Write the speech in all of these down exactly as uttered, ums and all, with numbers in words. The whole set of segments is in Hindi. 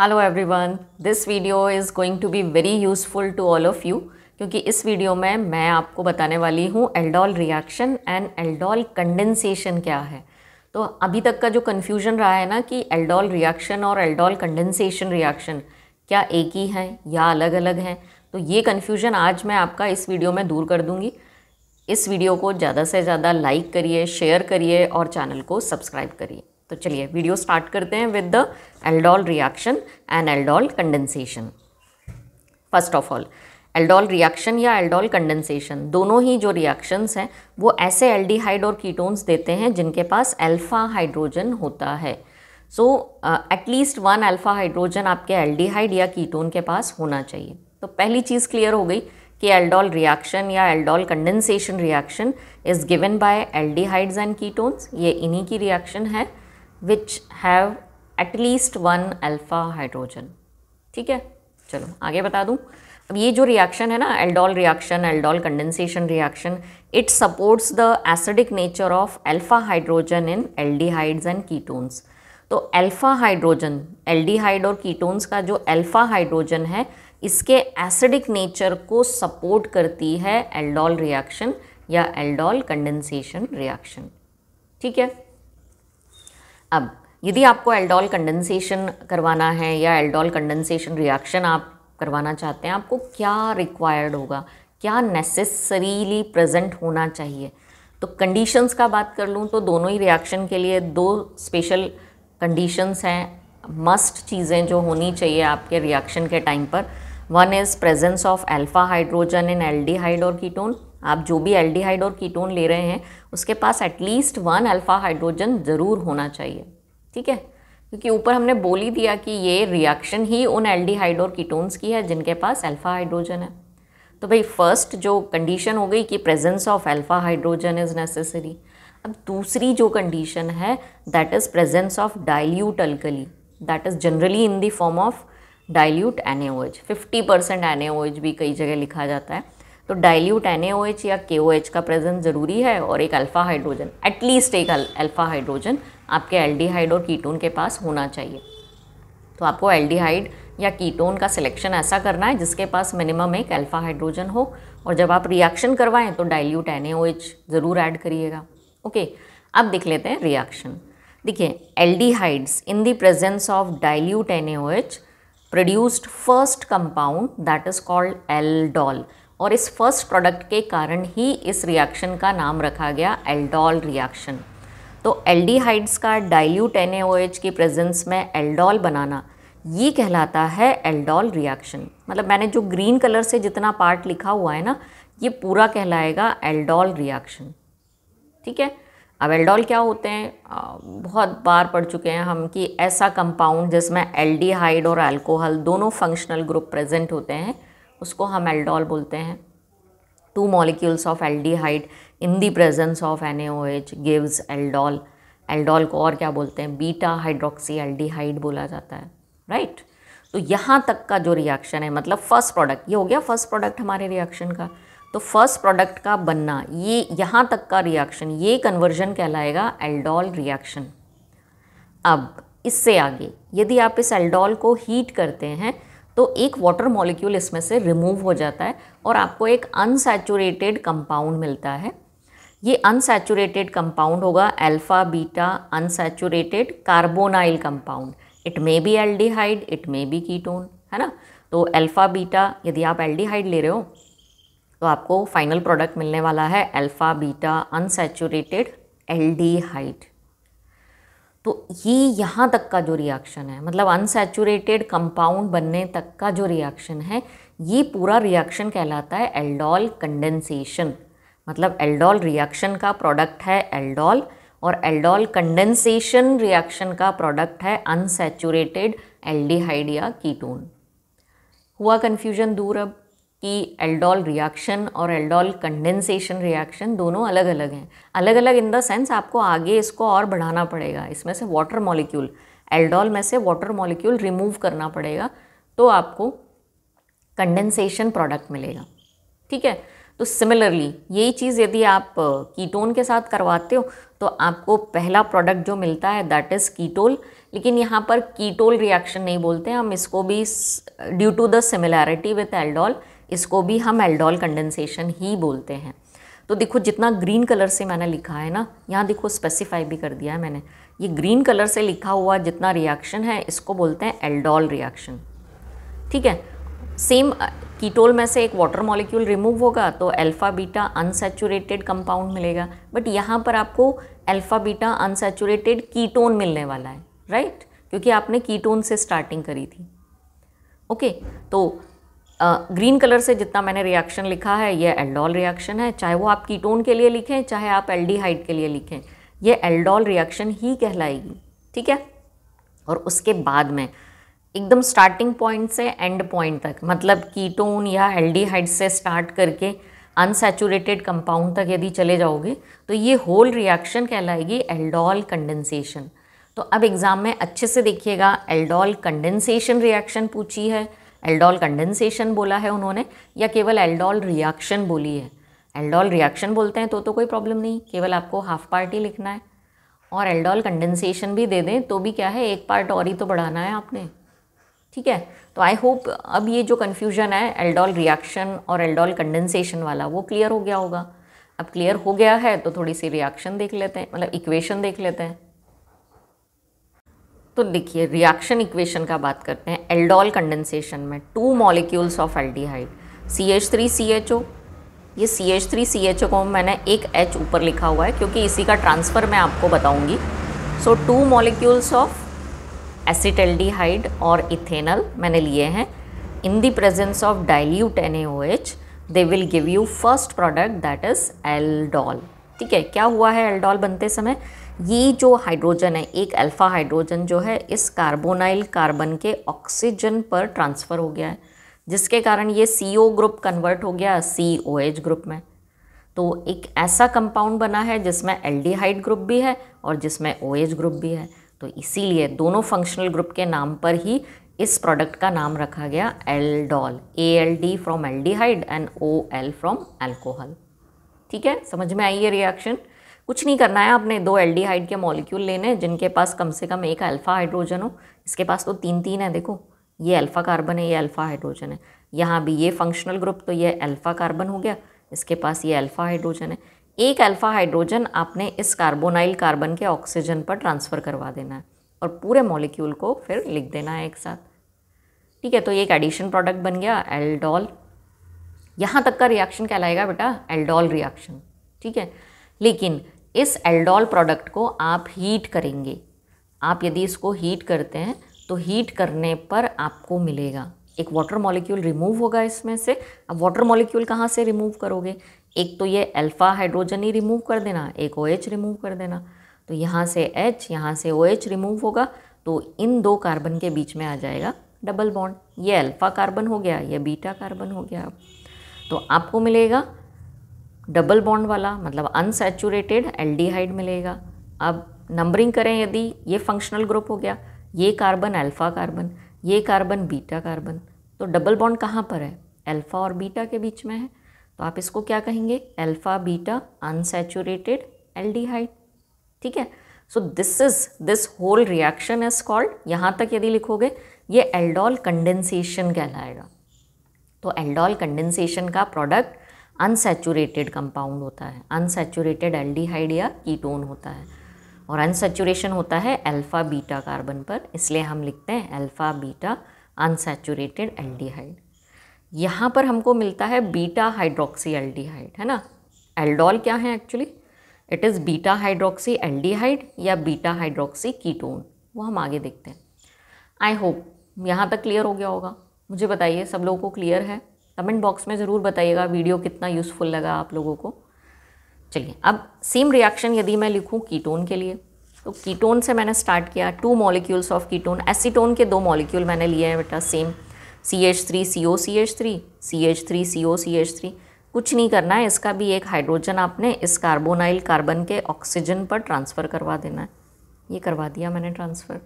Hello everyone, this video is going to be very useful to all of you क्योंकि इस वीडियो में मैं आपको बताने वाली हूँ aldol reaction and aldol condensation क्या है। तो अभी तक का जो कन्फ्यूजन रहा है ना कि एल्डोल रिएक्शन और एल्डोल कंडेंसेशन रिएक्शन क्या एक ही हैं या अलग अलग हैं, तो ये कन्फ्यूजन आज मैं आपका इस वीडियो में दूर कर दूँगी। इस वीडियो को ज़्यादा से ज़्यादा लाइक करिए, शेयर करिए और चैनल को सब्सक्राइब करिए। तो चलिए वीडियो स्टार्ट करते हैं with the aldol reaction and aldol condensation. First of all, aldol reaction या एल्डोल कंडेंसेशन दोनों ही जो रिएक्शंस हैं वो ऐसे एल्डिहाइड और कीटोन्स देते हैं जिनके पास अल्फा हाइड्रोजन होता है। So at least one alpha hydrogen आपके एल्डिहाइड या कीटोन के पास होना चाहिए। तो पहली चीज़ क्लियर हो गई कि एल्डोल रिएक्शन या aldol condensation reaction is given by aldehydes and ketones. ये इन्हीं की रिएक्शन है which have at least one alpha hydrogen। ठीक है, चलो आगे बता दूँ। अब ये जो रिएक्शन है ना, aldol reaction, aldol condensation reaction, it supports the acidic nature of alpha hydrogen in aldehydes and ketones. तो अल्फा हाइड्रोजन, एल्डिहाइड और कीटोन्स का जो अल्फा हाइड्रोजन है इसके एसिडिक नेचर को सपोर्ट करती है एल्डोल रिएक्शन या एल्डोल कंडेंसेशन रिएक्शन। ठीक है, अब यदि आपको एल्डोल कंडेंसेशन करवाना है या एल्डोल कंडेंसेशन रिएक्शन आप करवाना चाहते हैं, आपको क्या रिक्वायर्ड होगा, क्या नेसेसरीली प्रेजेंट होना चाहिए। तो कंडीशंस का बात कर लूँ तो दोनों ही रिएक्शन के लिए दो स्पेशल कंडीशंस हैं, मस्ट चीज़ें जो होनी चाहिए आपके रिएक्शन के टाइम पर। One is presence of alpha hydrogen in aldehyde और कीटोन। आप जो भी एल्डिहाइड और कीटोन ले रहे हैं उसके पास एटलीस्ट वन अल्फा हाइड्रोजन ज़रूर होना चाहिए। ठीक है, क्योंकि ऊपर हमने बोल ही दिया कि ये रिएक्शन ही उन एल्डिहाइड और कीटोन्स की है जिनके पास अल्फा हाइड्रोजन है। तो भाई फर्स्ट जो कंडीशन हो गई कि presence of alpha hydrogen is necessary. अब दूसरी जो कंडीशन है that is presence of dilute alkali, that is generally in the form of dilute N A O H. Fifty percent N A O H भी कई जगह लिखा जाता है। तो dilute N A O H या के ओ एच का प्रेजेंस ज़रूरी है और एक अल्फ़ा हाइड्रोजन, एटलीस्ट एक अल्फ़ा हाइड्रोजन आपके एल्डिहाइड और कीटोन के पास होना चाहिए। तो आपको एल्डिहाइड या कीटोन का सिलेक्शन ऐसा करना है जिसके पास मिनिमम एक अल्फ़ा हाइड्रोजन हो, और जब आप रिएक्शन करवाएं तो dilute N A O H ज़रूर ऐड करिएगा। ओके, अब देख लेते हैं रिएक्शन। देखिए, aldehydes in the presence of dilute N A O H produced first compound that is called aldol, और इस फर्स्ट प्रोडक्ट के कारण ही इस रिएक्शन का नाम रखा गया एल्डोल रिएक्शन। तो एल्डिहाइड्स का dilute N A O H की प्रेजेंस में एल्डोल बनाना, ये कहलाता है एल्डोल रिएक्शन। मतलब मैंने जो ग्रीन कलर से जितना पार्ट लिखा हुआ है ना, ये पूरा कहलाएगा एल्डोल रिएक्शन। ठीक है, अब एल्डोल क्या होते हैं, बहुत बार पढ़ चुके हैं हम कि ऐसा कंपाउंड जिसमें एल्डिहाइड और अल्कोहल दोनों फंक्शनल ग्रुप प्रेजेंट होते हैं उसको हम एल्डोल बोलते हैं। Two molecules of aldehyde in the presence of N A O H gives aldol. Aldol को और क्या बोलते हैं, बीटा हाइड्रोक्सी एल्डिहाइड बोला जाता है, राइट right? तो यहाँ तक का जो रिएक्शन है, मतलब फर्स्ट प्रोडक्ट, ये हो गया फर्स्ट प्रोडक्ट हमारे रिएक्शन का। तो फर्स्ट प्रोडक्ट का बनना, ये यहाँ तक का रिएक्शन, ये कन्वर्जन कहलाएगा एल्डोल रिएक्शन। अब इससे आगे यदि आप इस एल्डोल को हीट करते हैं तो एक वाटर मॉलिक्यूल इसमें से रिमूव हो जाता है और आपको एक अनसैचुरेटेड कंपाउंड मिलता है। ये अनसैचुरेटेड कंपाउंड होगा alpha beta unsaturated carbonyl compound. It may be aldehyde, it may be ketone, है ना। तो अल्फा बीटा, यदि आप एल्डिहाइड ले रहे हो तो आपको फाइनल प्रोडक्ट मिलने वाला है अल्फा बीटा अनसैचुरेटेड एल्डिहाइड। तो ये यहाँ तक का जो रिएक्शन है, मतलब अनसैचुरेटेड कंपाउंड बनने तक का जो रिएक्शन है, ये पूरा रिएक्शन कहलाता है एल्डोल कंडेंसेशन। मतलब एल्डोल रिएक्शन का प्रोडक्ट है एल्डोल और एल्डोल कंडेंसेशन रिएक्शन का प्रोडक्ट है अनसैचुरेटेड एल्डिहाइड या कीटोन। हुआ कन्फ्यूजन दूर अब कि एल्डोल रिएक्शन और एल्डोल कंडेंसेशन रिएक्शन दोनों अलग अलग हैं। अलग अलग इन द सेंस आपको आगे इसको और बढ़ाना पड़ेगा, इसमें से वाटर मॉलिक्यूल, एल्डोल में से वाटर मॉलिक्यूल रिमूव करना पड़ेगा तो आपको कंडेंसेशन प्रोडक्ट मिलेगा। ठीक है, तो सिमिलरली यही चीज़ यदि आप कीटोन के साथ करवाते हो तो आपको पहला प्रोडक्ट जो मिलता है दैट इज़ कीटोल, लेकिन यहाँ पर कीटोल रिएक्शन नहीं बोलते हम इसको, भी due to the similarity with aldol इसको भी हम एल्डोल कंडेंसेशन ही बोलते हैं। तो देखो जितना ग्रीन कलर से मैंने लिखा है ना, यहाँ देखो स्पेसिफाई भी कर दिया है मैंने, ये ग्रीन कलर से लिखा हुआ जितना रिएक्शन है इसको बोलते हैं एल्डोल रिएक्शन। ठीक है, सेम कीटोल में से एक वाटर मॉलिक्यूल रिमूव होगा तो अल्फा बीटा अनसैचुरेटेड कंपाउंड मिलेगा, बट यहाँ पर आपको अल्फा बीटा अनसैचुरेटेड कीटोन मिलने वाला है, राइट, क्योंकि आपने कीटोन से स्टार्टिंग करी थी। ओके, तो ग्रीन uh, कलर से जितना मैंने रिएक्शन लिखा है ये एल्डोल रिएक्शन है, चाहे वो आप कीटोन के लिए लिखें चाहे आप एल्डिहाइड के लिए लिखें, ये एल्डोल रिएक्शन ही कहलाएगी। ठीक है, और उसके बाद में एकदम स्टार्टिंग पॉइंट से एंड पॉइंट तक, मतलब कीटोन या एल्डिहाइड से स्टार्ट करके अनसैचुरेटेड कंपाउंड तक यदि चले जाओगे तो ये होल रिएक्शन कहलाएगी एल्डोल कंडेंसेशन। तो अब एग्ज़ाम में अच्छे से देखिएगा, एल्डोल कंडेंसेशन रिएक्शन पूछी है, एल्डोल कंडेंसेशन बोला है उन्होंने, या केवल एल्डोल रिएक्शन बोली है। एल्डोल रिएक्शन बोलते हैं तो तो कोई प्रॉब्लम नहीं, केवल आपको हाफ पार्ट ही लिखना है, और एल्डोल कंडेंसेशन भी दे दें तो भी क्या है, एक पार्ट और ही तो बढ़ाना है आपने। ठीक है, तो आई होप अब ये जो कन्फ्यूजन है एल्डोल रिएक्शन और एल्डोल कंडेंसेशन वाला वो क्लियर हो गया होगा। अब क्लियर हो गया है तो थोड़ी सी रिएक्शन देख लेते हैं, मतलब इक्वेशन देख लेते हैं। तो देखिए रिएक्शन इक्वेशन का बात करते हैं। एल्डोल कंडेंसेशन में two molecules of aldehyde C H three C H O, ये C H three C H O को मैंने एक H ऊपर लिखा हुआ है क्योंकि इसी का ट्रांसफ़र मैं आपको बताऊंगी। So two molecules of acetaldehyde और इथेनॉल मैंने लिए हैं। In the presence of dilute N A O H they will give you first product that is aldol. ठीक है, क्या हुआ है एल्डोल बनते समय, ये जो हाइड्रोजन है, एक अल्फ़ा हाइड्रोजन जो है इस कार्बोनाइल कार्बन के ऑक्सीजन पर ट्रांसफ़र हो गया है, जिसके कारण ये सी ओ ग्रुप कन्वर्ट हो गया सी ओ एच ग्रुप में। तो एक ऐसा कंपाउंड बना है जिसमें एल्डिहाइड ग्रुप भी है और जिसमें ओ एच ग्रुप भी है, तो इसीलिए दोनों फंक्शनल ग्रुप के नाम पर ही इस प्रोडक्ट का नाम रखा गया aldol, A L D from aldehyde and O L from alcohol. ठीक है, समझ में आई ये रिएक्शन। कुछ नहीं करना है आपने, दो एल्डिहाइड के मॉलिक्यूल लेने हैं जिनके पास कम से कम एक अल्फ़ा हाइड्रोजन हो, इसके पास तो तीन तीन है, देखो ये अल्फ़ा कार्बन है, ये अल्फ़ा हाइड्रोजन है, यहाँ भी ये फंक्शनल ग्रुप तो ये अल्फ़ा कार्बन हो गया, इसके पास ये अल्फ़ा हाइड्रोजन है। एक अल्फ़ा हाइड्रोजन आपने इस कार्बोनाइल कार्बन के ऑक्सीजन पर ट्रांसफ़र करवा देना है और पूरे मॉलिक्यूल को फिर लिख देना है एक साथ। ठीक है, तो ये एक एडिशन प्रोडक्ट बन गया एल्डोल। यहाँ तक का रिएक्शन कहलाएगा बेटा एल्डोल रिएक्शन। ठीक है, लेकिन इस एल्डोल प्रोडक्ट को आप हीट करेंगे, आप यदि इसको हीट करते हैं तो हीट करने पर आपको मिलेगा एक वाटर मॉलिक्यूल रिमूव होगा इसमें से। अब वाटर मॉलिक्यूल कहाँ से रिमूव करोगे, एक तो ये अल्फ़ा हाइड्रोजन ही रिमूव कर देना, एक ओ एच रिमूव कर देना, तो यहाँ से H यहाँ से ओ एच रिमूव होगा तो इन दो कार्बन के बीच में आ जाएगा डबल बॉन्ड, ये अल्फ़ा कार्बन हो गया ये बीटा कार्बन हो गया, तो आपको मिलेगा डबल बॉन्ड वाला मतलब अनसैचुरेटेड एल्डिहाइड मिलेगा। अब नंबरिंग करें यदि, ये फंक्शनल ग्रुप हो गया, ये कार्बन अल्फ़ा कार्बन, ये कार्बन बीटा कार्बन, तो डबल बॉन्ड कहाँ पर है, अल्फ़ा और बीटा के बीच में है, तो आप इसको क्या कहेंगे, अल्फ़ा बीटा अनसैचुरेटेड एल्डिहाइड। ठीक है, so this is this whole reaction is called, यहाँ तक यदि लिखोगे ये एल्डोल कंडेंसेशन कहलाएगा। तो एल्डोल कंडेंसेशन का प्रोडक्ट अनसैचुरेटेड कंपाउंड होता है, अनसैचुरेटेड एल्डिहाइड या कीटोन होता है, और अनसैचुरेशन होता है अल्फ़ा बीटा कार्बन पर, इसलिए हम लिखते हैं अल्फ़ा बीटा अनसैचुरेटेड एल्डिहाइड। यहाँ पर हमको मिलता है बीटा हाइड्रोक्सी एल्डिहाइड, है ना, एल्डोल क्या है actually, it is beta hydroxy aldehyde या बीटा हाइड्रोक्सी कीटोन, वो हम आगे देखते हैं। आई होप यहाँ तक क्लियर हो गया होगा, मुझे बताइए सब लोगों को क्लियर है, कमेंट बॉक्स में ज़रूर बताइएगा वीडियो कितना यूज़फुल लगा आप लोगों को। चलिए, अब सेम रिएक्शन यदि मैं लिखूं कीटोन के लिए, तो कीटोन से मैंने स्टार्ट किया, two molecules of ketone, acetone के दो मॉलिक्यूल मैंने लिए हैं बेटा, same C H three C O C H three C H three C O C H three, कुछ नहीं करना है, इसका भी एक हाइड्रोजन आपने इस कार्बोनाइल कार्बन के ऑक्सीजन पर ट्रांसफ़र करवा देना है, ये करवा दिया मैंने ट्रांसफ़र,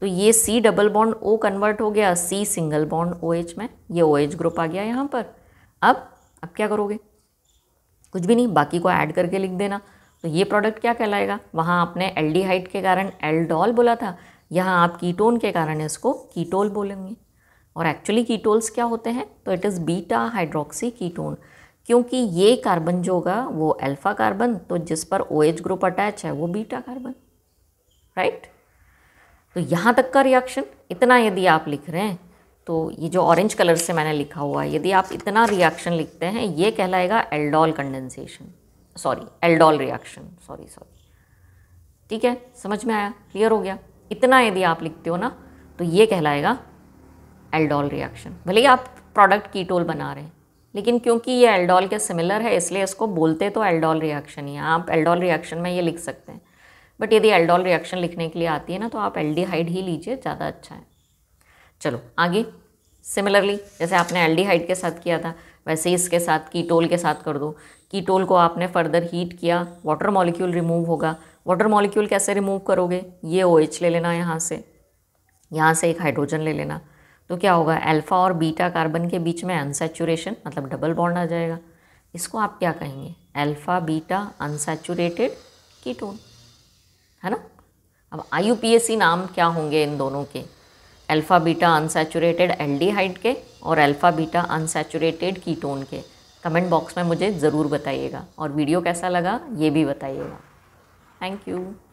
तो ये C double bond O convert हो गया C सिंगल बॉन्ड OH में, ये OH ग्रुप आ गया यहाँ पर। अब अब क्या करोगे, कुछ भी नहीं, बाकी को ऐड करके लिख देना। तो ये प्रोडक्ट क्या कहलाएगा? वहाँ आपने एल्डिहाइड के कारण एल्डोल बोला था, यहाँ आप कीटोन के कारण इसको कीटोल बोलेंगे। और एक्चुअली कीटोल्स क्या होते हैं? तो it is beta hydroxy ketone, क्योंकि ये कार्बन जो होगा वो अल्फा कार्बन, तो जिस पर OH ग्रुप अटैच है वो बीटा कार्बन, राइट। तो यहाँ तक का रिएक्शन इतना यदि आप लिख रहे हैं, तो ये जो ऑरेंज कलर से मैंने लिखा हुआ है, यदि आप इतना रिएक्शन लिखते हैं ये कहलाएगा aldol condensation, sorry aldol reaction, sorry sorry ठीक है, समझ में आया, क्लियर हो गया। इतना यदि आप लिखते हो ना तो ये कहलाएगा एल्डोल रिएक्शन। भले ही आप प्रोडक्ट कीटोल बना रहे हैं, लेकिन क्योंकि ये एल्डोल के सिमिलर है इसलिए इसको बोलते तो एल्डोल रिएक्शन ही है। आप एल्डोल रिएक्शन में ये लिख सकते हैं, बट यदि एल्डोल रिएक्शन लिखने के लिए आती है ना तो आप एल्डिहाइड ही लीजिए, ज़्यादा अच्छा है। चलो आगे, सिमिलरली जैसे आपने एल्डिहाइड के साथ किया था वैसे ही इसके साथ कीटोल के साथ कर दो। कीटोल को आपने फर्दर हीट किया, वाटर मॉलिक्यूल रिमूव होगा। वाटर मॉलिक्यूल कैसे रिमूव करोगे? ये OH ले लेना यहाँ से, यहाँ से एक हाइड्रोजन ले लेना, तो क्या होगा? अल्फ़ा और बीटा कार्बन के बीच में अनसैचुरेशन, मतलब डबल बॉन्ड आ जाएगा। इसको आप क्या कहेंगे? अल्फ़ा बीटा अनसैचुरेटेड कीटोन, है ना। अब आई यू पी ए सी नाम क्या होंगे इन दोनों के? अल्फ़ा बीटा अनसैचुरेटेड एल्डिहाइड के और अल्फ़ा बीटा अनसैचुरेटेड कीटोन के। कमेंट बॉक्स में मुझे ज़रूर बताइएगा, और वीडियो कैसा लगा ये भी बताइएगा। Thank you.